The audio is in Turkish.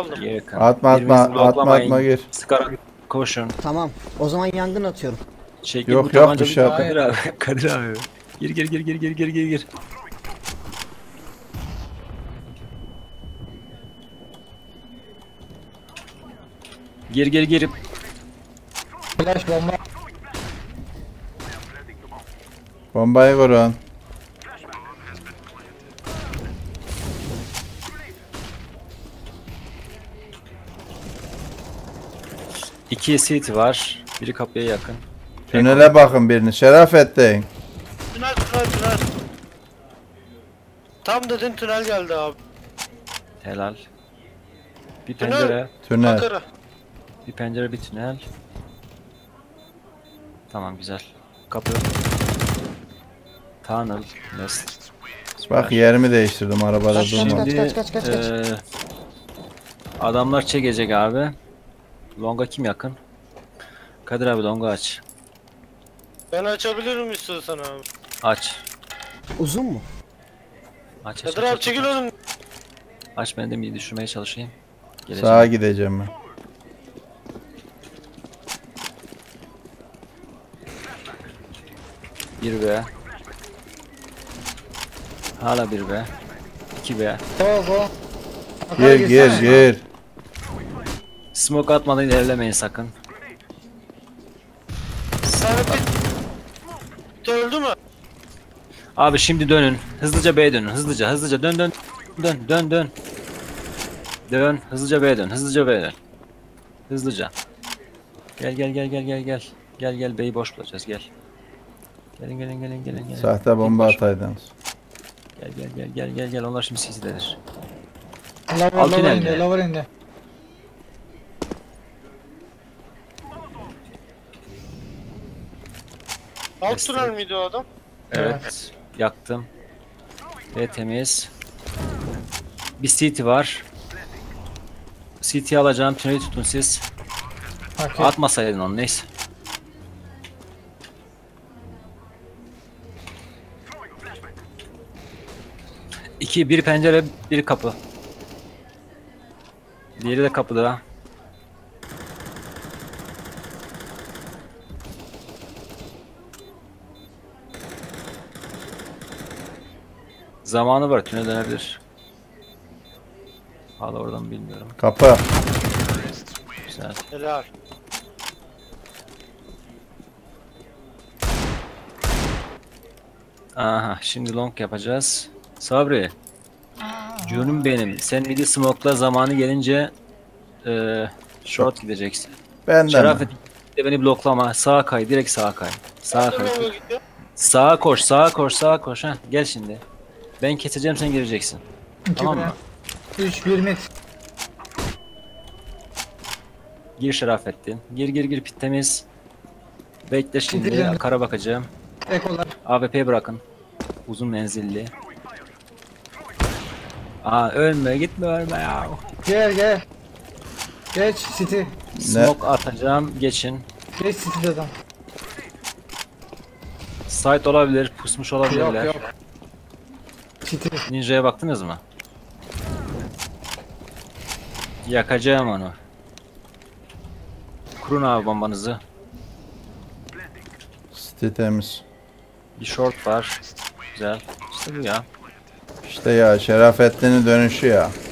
aldım. Atma gir. Sıkarak koşun. Tamam. O zaman yangın atıyorum. Çekil, yok bir şey atın. Hayır abi. Kadir abi. Gir. Gir. Flash bomba. Bombayı vurun. İki seat var. Biri kapıya yakın. Tünele bakın birini. Şerafettin. Tünel. Tam dedin tünel geldi abi. Helal. Bir pencere. Tünel. Bir pencere, bir tünel. Tamam güzel. Kapı. Tunnel. Nest. Bak yerimi değiştirdim arabada. Kaç. Adamlar çekecek abi. Long'a kim yakın? Kadir abi Long'a aç. Ben açabilirim istiyorsan abi. Aç. Uzun mu? Aç. Kadir abi çekil oğlum. Aç, ben de mi düşürmeye çalışayım. Geleceğim. Sağa gideceğim ben. Bir be. Hala bir be. İki be. Gir. Smoke atmadan ilerlemeyin sakın. Öldü mü? Abi şimdi dönün. Hızlıca B'ye dönün. Hızlıca dön. Dön. Hızlıca B'ye dön. Hızlıca. Gel. Gel B'yi boş bulacağız gel. Gelin. Sahte bomba ataydınız. Gel. Onlar şimdi sizdedir. Lover indi. Alt tünel miydi o adam? Evet. Yaktım. Ve temiz. Bir CT var. CT'yi alacağım. Tüneli tutun siz. Okay. Atmasaydın onu neyse. Bir pencere, bir kapı. Diğeri de kapıda. Zamanı var, tüne dönebilir. Hala oradan bilmiyorum. Kapı. Güzel. Helal. Aha, şimdi long yapacağız. Sabri. Canım benim. Sen midi smoke'la zamanı gelince short gideceksin. Şerafettin de beni bloklama. Sağa kay, direkt sağa kay. Sağa koş. Heh, gel şimdi. Ben keseceğim, sen gireceksin. Tamam mı? 3-1 mid. Gir Şerafettin. Gir pit temiz. Bekle şimdi. Kara bakacağım. AWP'yi bırakın. Uzun menzilli. Aa gitme ölme ya. Gel. Geç city. Smoke atacağım, geçin. Geç city'de adam. Site olabilir, pusmuş olabilirler. Yok. City. Ninja'ya baktınız mı? Yakacağım onu. Kurun abi bombanızı. City temiz. Bir short var. Güzel. İşte bu ya. İşte ya Şerafettin'in dönüşü ya.